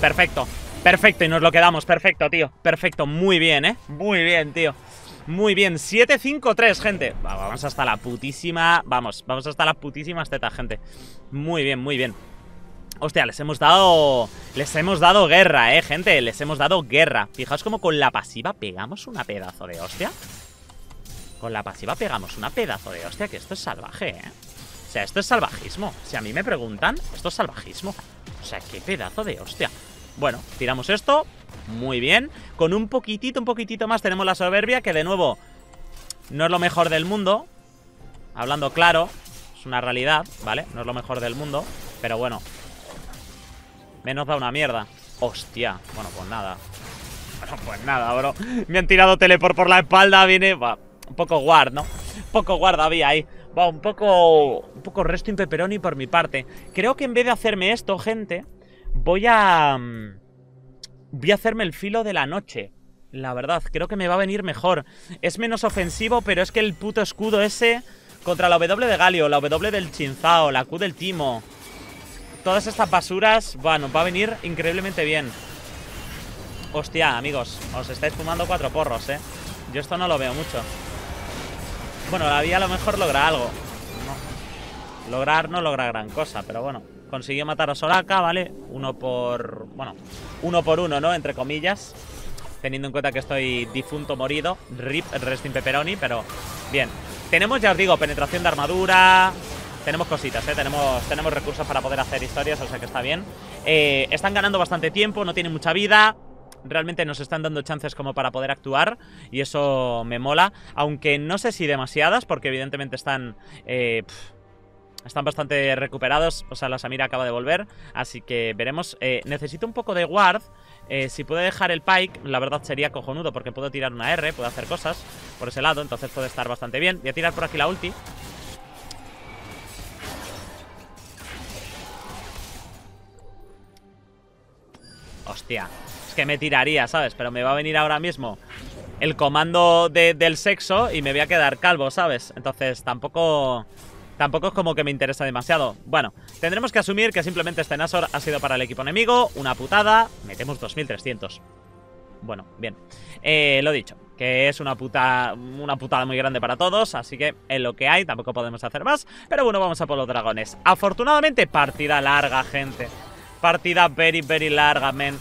Perfecto, perfecto, y nos lo quedamos. Perfecto, tío, perfecto, muy bien, ¿eh? Muy bien, tío, muy bien. Siete cinco tres, gente. Vamos hasta la putísima, vamos, vamos hasta la putísima teta, gente. Muy bien, muy bien. Hostia, les hemos dado... Les hemos dado guerra, eh, gente. Les hemos dado guerra. Fijaos como con la pasiva pegamos una pedazo de hostia. Con la pasiva pegamos una pedazo de hostia. Que esto es salvaje, eh. O sea, esto es salvajismo. Si a mí me preguntan, esto es salvajismo. O sea, qué pedazo de hostia. Bueno, tiramos esto. Muy bien. Con un poquitito, un poquitito más tenemos la soberbia. Que de nuevo, no es lo mejor del mundo. Hablando claro, es una realidad, ¿vale? No es lo mejor del mundo, pero bueno, menos da una mierda. Hostia. Bueno, pues nada. Bueno, pues nada, bro. Me han tirado teleport por la espalda. Viene... Bah, un poco guard, ¿no? Un poco guard había ahí. Va, un poco... Un poco resto in pepperoni por mi parte. Creo que en vez de hacerme esto, gente, voy a... Voy a hacerme el filo de la noche. La verdad, creo que me va a venir mejor. Es menos ofensivo, pero es que el puto escudo ese... Contra la W de Galio, la W del Xin Zhao, la Q del Timo... Todas estas basuras, bueno, va a venir increíblemente bien. Hostia, amigos, os estáis fumando cuatro porros, eh. Yo esto no lo veo mucho. Bueno, la vía a lo mejor logra algo. No. Lograr no logra gran cosa, pero bueno. Consiguió matar a Soraka, ¿vale? Uno por... Bueno, uno por uno, ¿no? Entre comillas. Teniendo en cuenta que estoy difunto, morido. Rip, resting pepperoni, pero... Bien. Tenemos, ya os digo, penetración de armadura... Tenemos cositas, ¿eh? Tenemos, tenemos recursos para poder hacer historias, o sea que está bien. Eh, están ganando bastante tiempo, no tienen mucha vida. Realmente nos están dando chances como para poder actuar. Y eso me mola. Aunque no sé si demasiadas, porque evidentemente están... Eh, pff, están bastante recuperados. O sea, la Samira acaba de volver. Así que veremos. Eh, necesito un poco de guard. Eh, si puedo dejar el Pyke, la verdad sería cojonudo, porque puedo tirar una R, puedo hacer cosas por ese lado. Entonces puede estar bastante bien. Voy a tirar por aquí la ulti. Hostia, es que me tiraría, ¿sabes? Pero me va a venir ahora mismo el comando de, del sexo y me voy a quedar calvo, ¿sabes? Entonces tampoco, tampoco es como que me interesa demasiado. Bueno, tendremos que asumir que simplemente este Nashor ha sido para el equipo enemigo. Una putada, metemos dos mil trescientos. Bueno, bien, eh, lo dicho, que es una puta, una putada muy grande para todos. Así que en lo que hay tampoco podemos hacer más. Pero bueno, vamos a por los dragones. Afortunadamente, partida larga, gente. Partida very, very larga, men.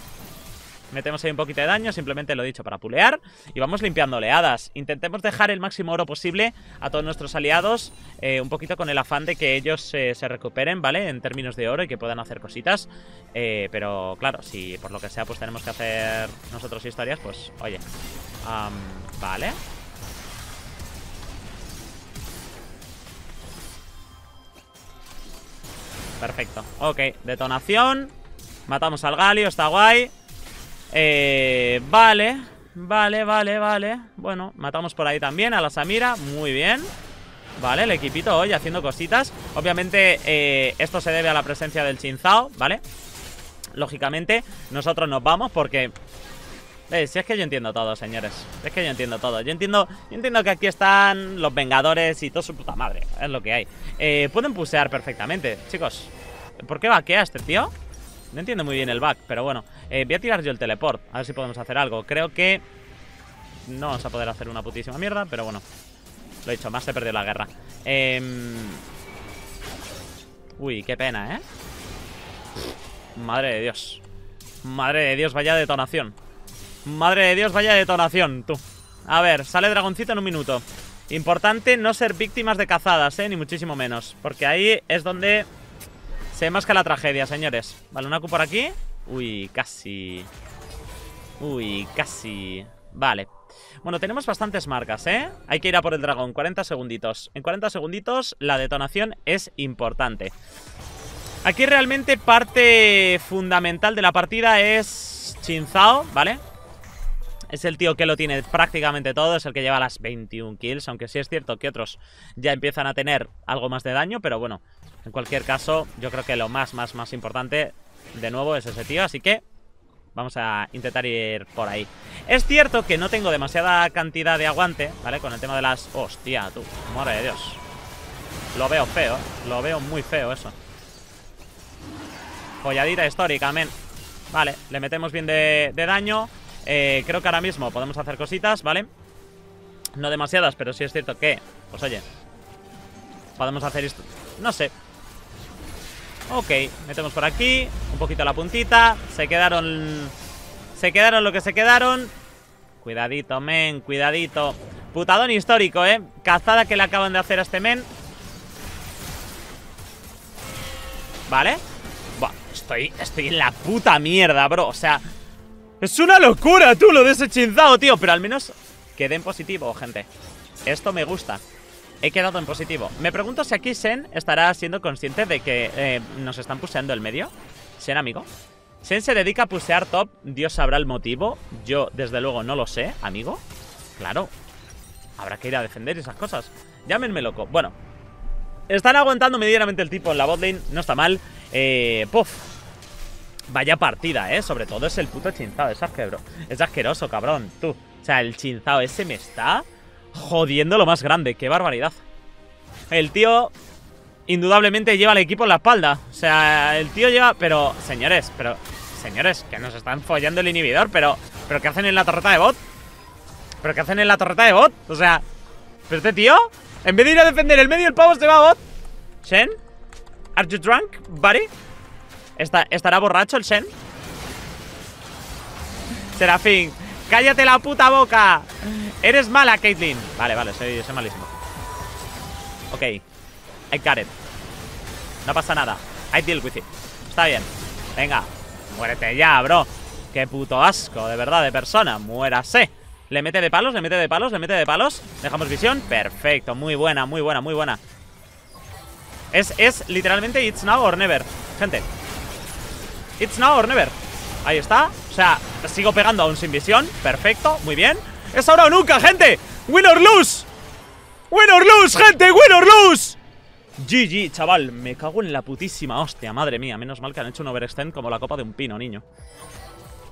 Metemos ahí un poquito de daño, simplemente lo he dicho, para pulear. Y vamos limpiando oleadas. Intentemos dejar el máximo oro posible a todos nuestros aliados. Eh, un poquito con el afán de que ellos eh, se recuperen, ¿vale? En términos de oro y que puedan hacer cositas. Eh, pero, claro, si por lo que sea pues tenemos que hacer nosotros historias, pues, oye. Um, vale. Perfecto, ok, detonación. Matamos al Galio, está guay. eh, Vale, vale, vale, vale. Bueno, matamos por ahí también a la Samira. Muy bien. Vale, el equipito hoy haciendo cositas. Obviamente eh, esto se debe a la presencia del Xin Zhao, ¿vale? Lógicamente, nosotros nos vamos porque... Eh, si es que yo entiendo todo, señores. Es que yo entiendo todo. Yo entiendo, yo entiendo que aquí están los Vengadores y todo su puta madre. Es lo que hay. Eh, pueden pusear perfectamente, chicos. ¿Por qué vaquea este tío? No entiendo muy bien el back, pero bueno. Eh, voy a tirar yo el teleport. A ver si podemos hacer algo. Creo que no vamos a poder hacer una putísima mierda, pero bueno. Lo he dicho, más se perdió la guerra. Eh... Uy, qué pena, ¿eh? Madre de Dios. Madre de Dios, vaya detonación. Madre de Dios, vaya detonación, tú. A ver, sale dragoncito en un minuto. Importante no ser víctimas de cazadas, eh, ni muchísimo menos. Porque ahí es donde se masca la tragedia, señores. Vale, una Q por aquí. Uy, casi. Uy, casi. Vale. Bueno, tenemos bastantes marcas, ¿eh? Hay que ir a por el dragón, cuarenta segunditos. En cuarenta segunditos la detonación es importante. Aquí realmente parte fundamental de la partida es Xin Zhao, ¿vale? Es el tío que lo tiene prácticamente todo, es el que lleva las veintiún kills, aunque sí es cierto que otros ya empiezan a tener algo más de daño, pero bueno, en cualquier caso, yo creo que lo más, más, más importante de nuevo es ese tío, así que vamos a intentar ir por ahí. Es cierto que no tengo demasiada cantidad de aguante, ¿vale? Con el tema de las... ¡Hostia, tú! ¡Madre de Dios! Lo veo feo, lo veo muy feo eso. Folladita histórica, amén. Vale, le metemos bien de, de daño. Eh, creo que ahora mismo podemos hacer cositas, ¿vale? No demasiadas, pero sí es cierto que... Pues oye, podemos hacer esto... No sé. Ok, metemos por aquí. Un poquito a la puntita. Se quedaron... Se quedaron lo que se quedaron. Cuidadito, men, cuidadito. Putadón histórico, ¿eh? Cazada que le acaban de hacer a este men. Vale. Buah, estoy, estoy en la puta mierda, bro. O sea... Es una locura, tú, lo de ese Xin Zhao, tío. Pero al menos quedé en positivo, gente. Esto me gusta. He quedado en positivo. Me pregunto si aquí Shen estará siendo consciente de que eh, nos están puseando el medio. Shen, amigo. Shen se dedica a pusear top. Dios sabrá el motivo. Yo, desde luego, no lo sé, amigo. Claro. Habrá que ir a defender esas cosas. Llámenme loco. Bueno. Están aguantando medianamente el tipo en la botlane. No está mal. Eh, puff. Vaya partida, eh. Sobre todo es el puto Xin Zhao. Es asqueroso, es asqueroso, cabrón. Tú. O sea, el Xin Zhao ese me está jodiendo lo más grande. Qué barbaridad. El tío, indudablemente, lleva al equipo en la espalda. O sea, el tío lleva. Pero, señores, pero. Señores, que nos están follando el inhibidor. Pero. ¿Pero qué hacen en la torreta de bot? ¿Pero qué hacen en la torreta de bot? O sea. ¿Pero este tío? En vez de ir a defender el medio, el pavo se va a bot. Shen, ¿are you drunk, buddy? ¿Está, ¿Estará borracho el Shen? Serafín, cállate la puta boca. Eres mala, Caitlyn. Vale, vale, soy, soy malísimo. Ok, I got it. No pasa nada, I deal with it. Está bien, venga. Muérete ya, bro. Qué puto asco, de verdad, de persona. Muérase. Le mete de palos, le mete de palos, le mete de palos. Dejamos visión, perfecto, muy buena, muy buena, muy buena. Es, es literalmente it's now or never, gente. It's now or never. Ahí está. O sea, sigo pegando aún sin visión. Perfecto, muy bien. Es ahora o nunca, gente. Win or lose. Win or lose, gente. Win or lose. G G, chaval. Me cago en la putísima hostia. Madre mía, menos mal que han hecho un overextend como la copa de un pino, niño.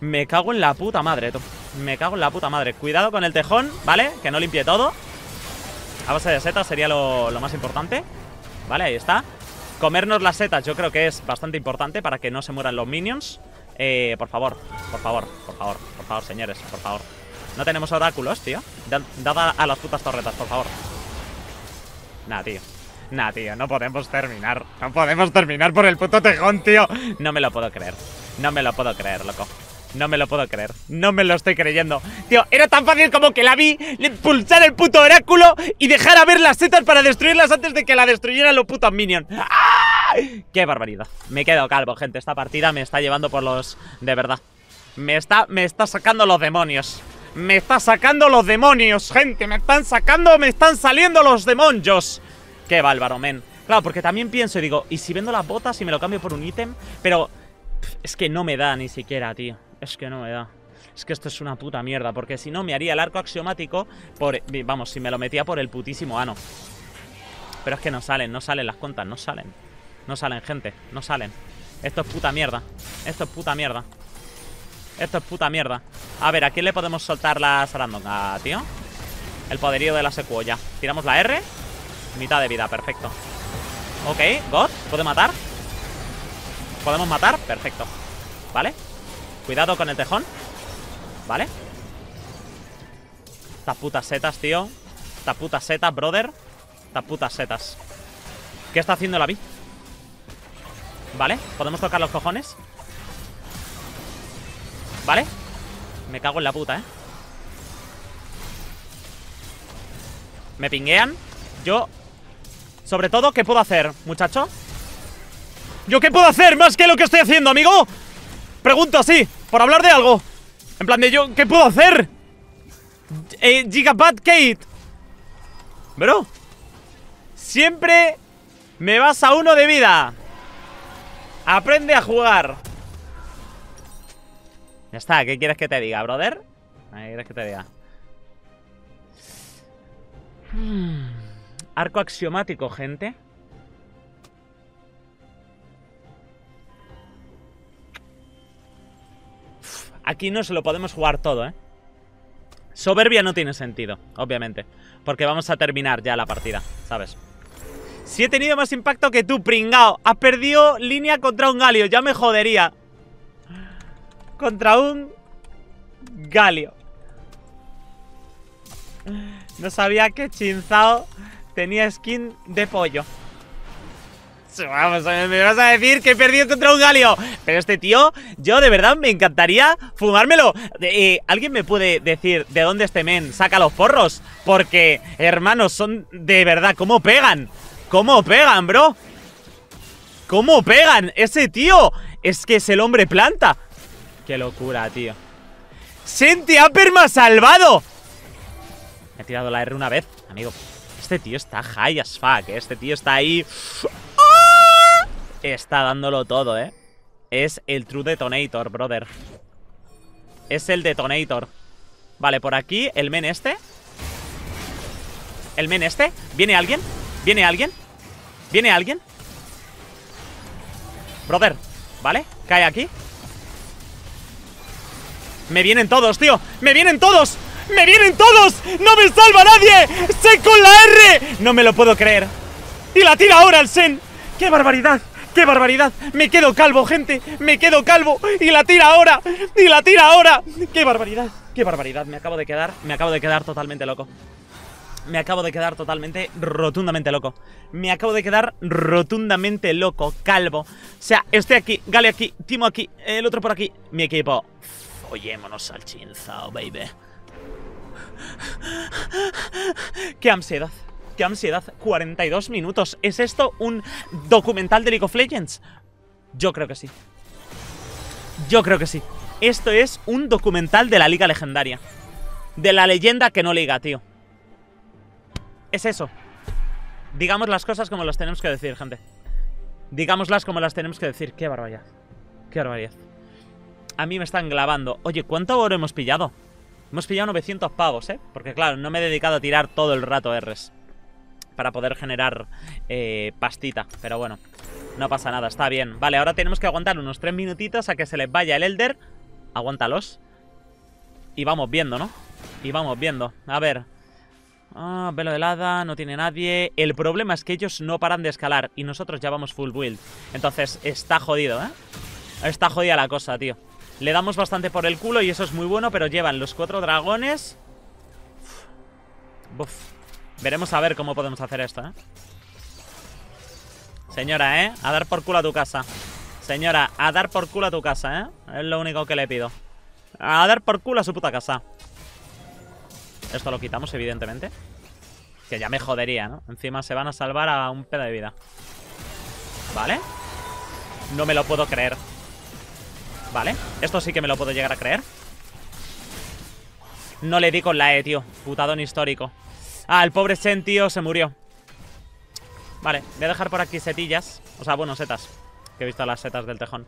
Me cago en la puta madre, tú. Me cago en la puta madre. Cuidado con el tejón, ¿vale? Que no limpie todo. A base de setas sería lo, lo más importante. Vale, ahí está. Comernos las setas yo creo que es bastante importante para que no se mueran los minions. Eh, por favor, por favor, por favor, por favor, señores, por favor. No tenemos oráculos, tío. Dada a las putas torretas, por favor. Nah, tío. Nah, tío, no podemos terminar. No podemos terminar por el puto tejón, tío. No me lo puedo creer. No me lo puedo creer, loco. No me lo puedo creer. No me lo estoy creyendo. Tío, era tan fácil como que la vi pulsar el puto oráculo y dejar a ver las setas para destruirlas antes de que la destruyeran los putos minions. ¡Ah! ¡Qué barbaridad! Me quedo calvo, gente. Esta partida me está llevando por los... De verdad. Me está, me está sacando los demonios. Me está sacando los demonios, gente. Me están sacando... Me están saliendo los demonios. ¡Qué bárbaro, men! Claro, porque también pienso y digo... ¿Y si vendo las botas y me lo cambio por un ítem? Pero... Pff, es que no me da ni siquiera, tío. Es que no me da. Es que esto es una puta mierda. Porque si no, me haría el arco axiomático por... Vamos, si me lo metía por el putísimo ano. Pero es que no salen, no salen las cuentas, no salen. No salen, gente, no salen. Esto es puta mierda, esto es puta mierda. Esto es puta mierda. A ver, ¿a quién le podemos soltar la sarandonga, tío? El poderío de la secuoya. Tiramos la R. Mitad de vida, perfecto. Ok, God, ¿puede matar? ¿Podemos matar? Perfecto. Vale. Cuidado con el tejón. Vale. Estas putas setas, tío. Estas putas setas, brother. Estas putas setas. ¿Qué está haciendo la Vi? Vale, podemos tocar los cojones. Vale. Me cago en la puta, eh. Me pinguean. Yo... Sobre todo, ¿qué puedo hacer, muchacho? ¿Yo qué puedo hacer más que lo que estoy haciendo, amigo? Pregunto así, por hablar de algo. En plan de yo, ¿qué puedo hacer? eh, Gigabat Kate. Bro, siempre me vas a uno de vida. Aprende a jugar. Ya está, ¿qué quieres que te diga, brother? ¿Qué quieres que te diga? Arco axiomático, gente. Uf, aquí no se lo podemos jugar todo, ¿eh? Soberbia no tiene sentido, obviamente, porque vamos a terminar ya la partida, ¿sabes? Si he tenido más impacto que tú, pringao. Has perdido línea contra un Galio. Ya me jodería. Contra un Galio. No sabía que Xin Zhao tenía skin de pollo. Vamos, me vas a decir que he perdido contra un Galio. Pero este tío, yo de verdad me encantaría fumármelo. eh, ¿Alguien me puede decir de dónde este men saca los porros? Porque, hermanos, son de verdad, ¿cómo pegan? ¿Cómo pegan, bro? ¿Cómo pegan? Ese tío, es que es el hombre planta. Qué locura, tío. Senti Aper me ha salvado. Me he tirado la R una vez, amigo. Este tío está high as fuck, ¿eh? Este tío está ahí. ¡Ah! Está dándolo todo, eh. Es el true detonator, brother. Es el detonator. Vale, por aquí, el men este. El men este. ¿Viene alguien? ¿Viene alguien? ¿Viene alguien? Brother, ¿vale? Cae aquí. Me vienen todos, tío. ¡Me vienen todos! ¡Me vienen todos! ¡No me salva nadie! ¡Shen con la R! No me lo puedo creer. Y la tira ahora el Shen. ¡Qué barbaridad! ¡Qué barbaridad! Me quedo calvo, gente. Me quedo calvo. Y la tira ahora. Y la tira ahora. ¡Qué barbaridad! ¡Qué barbaridad! Me acabo de quedar. Me acabo de quedar totalmente loco. Me acabo de quedar totalmente, rotundamente loco. Me acabo de quedar rotundamente loco, calvo. O sea, estoy aquí, Gale aquí, Timo aquí, el otro por aquí. Mi equipo. Follémonos al Xin Zhao, baby. ¡Qué ansiedad! ¡Qué ansiedad! cuarenta y dos minutos. ¿Es esto un documental de League of Legends? Yo creo que sí. Yo creo que sí. Esto es un documental de la Liga Legendaria. De la leyenda que no liga, tío. Es eso. Digamos las cosas como las tenemos que decir, gente. Digámoslas como las tenemos que decir. ¡Qué barbaridad! ¡Qué barbaridad! A mí me están grabando. Oye, ¿cuánto oro hemos pillado? Hemos pillado novecientos pavos, ¿eh? Porque, claro, no me he dedicado a tirar todo el rato R's para poder generar eh, pastita. Pero bueno, no pasa nada, está bien. Vale, ahora tenemos que aguantar unos tres minutitos a que se les vaya el Elder. Aguántalos. Y vamos viendo, ¿no? Y vamos viendo. A ver. Ah, velo de helada, no tiene nadie. El problema es que ellos no paran de escalar y nosotros ya vamos full build. Entonces, está jodido, ¿eh? Está jodida la cosa, tío. Le damos bastante por el culo y eso es muy bueno, pero llevan los cuatro dragones. Uf. Veremos a ver cómo podemos hacer esto, ¿eh? Señora, ¿eh? A dar por culo a tu casa. Señora, a dar por culo a tu casa, ¿eh? Es lo único que le pido. A dar por culo a su puta casa. Esto lo quitamos, evidentemente. Que ya me jodería, ¿no? Encima se van a salvar a un pedo de vida. ¿Vale? No me lo puedo creer. Vale, esto sí que me lo puedo llegar a creer. No le di con la E, tío. Putadón histórico. Ah, el pobre Shen, tío, se murió. Vale, voy a dejar por aquí setillas. O sea, bueno, setas. Que he visto las setas del tejón.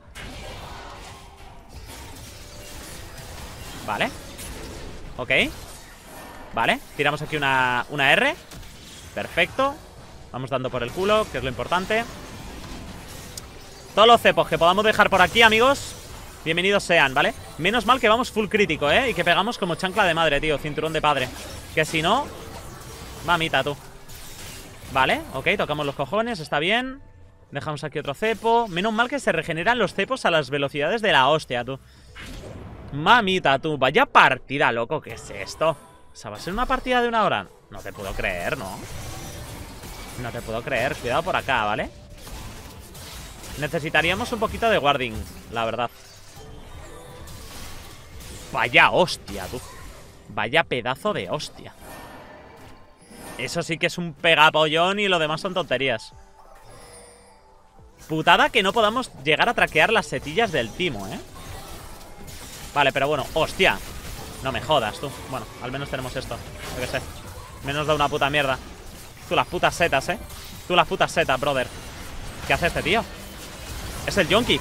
Vale. Ok. Vale, tiramos aquí una, una R. Perfecto. Vamos dando por el culo, que es lo importante. Todos los cepos que podamos dejar por aquí, amigos, bienvenidos sean, ¿vale? Menos mal que vamos full crítico, ¿eh? Y que pegamos como chancla de madre, tío. Cinturón de padre. Que si no... mamita, tú. Vale, ok, tocamos los cojones, está bien. Dejamos aquí otro cepo. Menos mal que se regeneran los cepos a las velocidades de la hostia, tú. Mamita, tú. Vaya partida, loco, ¿qué es esto? O sea, ¿va a ser una partida de una hora? No te puedo creer, ¿no? No te puedo creer. Cuidado por acá, ¿vale? Necesitaríamos un poquito de guarding, la verdad. Vaya hostia, tú. Vaya pedazo de hostia. Eso sí que es un pegapollón y lo demás son tonterías. Putada que no podamos llegar a traquear las setillas del timo, ¿eh? Vale, pero bueno, hostia. No me jodas, tú. Bueno, al menos tenemos esto. Yo qué sé. Menos da una puta mierda. Tú las putas setas, eh. Tú las putas setas, brother. ¿Qué hace este tío? Es el yonki.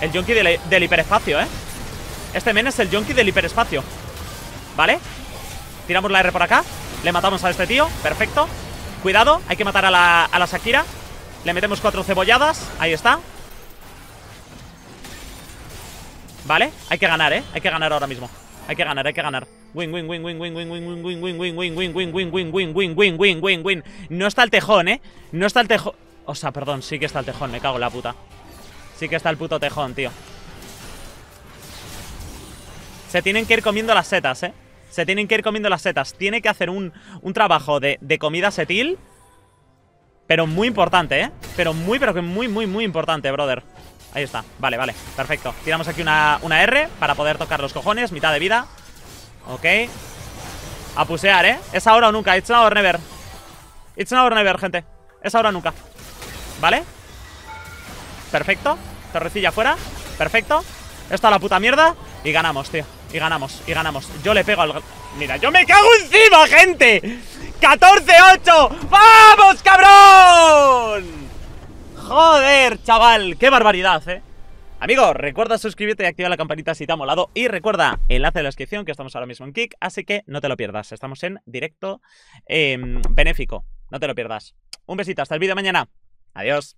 El yonki del, del hiperespacio, eh. Este men es el yonki del hiperespacio. ¿Vale? Tiramos la R por acá. Le matamos a este tío. Perfecto. Cuidado, hay que matar a la, a la Shakira. Le metemos cuatro cebolladas. Ahí está. Vale, hay que ganar, eh. Hay que ganar ahora mismo. Hay que ganar, hay que ganar. Win, win, win, win, win, win, win, win, win, win, win, win, win, win, win, win, win, win, win, win, win. No está el tejón, eh. No está el tejón. O sea, perdón, sí que está el tejón, me cago en la puta. Sí que está el puto tejón, tío. Se tienen que ir comiendo las setas, eh. Se tienen que ir comiendo las setas. Tiene que hacer un, un trabajo de, de comida setil. Pero muy importante, eh. Pero muy, pero que muy, muy, muy importante, brother. Ahí está, vale, vale, perfecto. Tiramos aquí una, una R para poder tocar los cojones. Mitad de vida. Ok. A pusear, ¿eh? Es ahora o nunca, it's now or never. It's now or never, gente. Es ahora o nunca. Vale. Perfecto. Torrecilla fuera. Perfecto. Esto a la puta mierda. Y ganamos, tío. Y ganamos, y ganamos. Yo le pego al... Mira, yo me cago encima, gente. catorce ocho. ¡Vamos, cabrón! Joder, chaval, qué barbaridad, eh. Amigo, recuerda suscribirte y activar la campanita si te ha molado. Y recuerda, enlace de la descripción, que estamos ahora mismo en Kick, así que no te lo pierdas. Estamos en directo eh, benéfico. No te lo pierdas. Un besito, hasta el vídeo mañana. Adiós.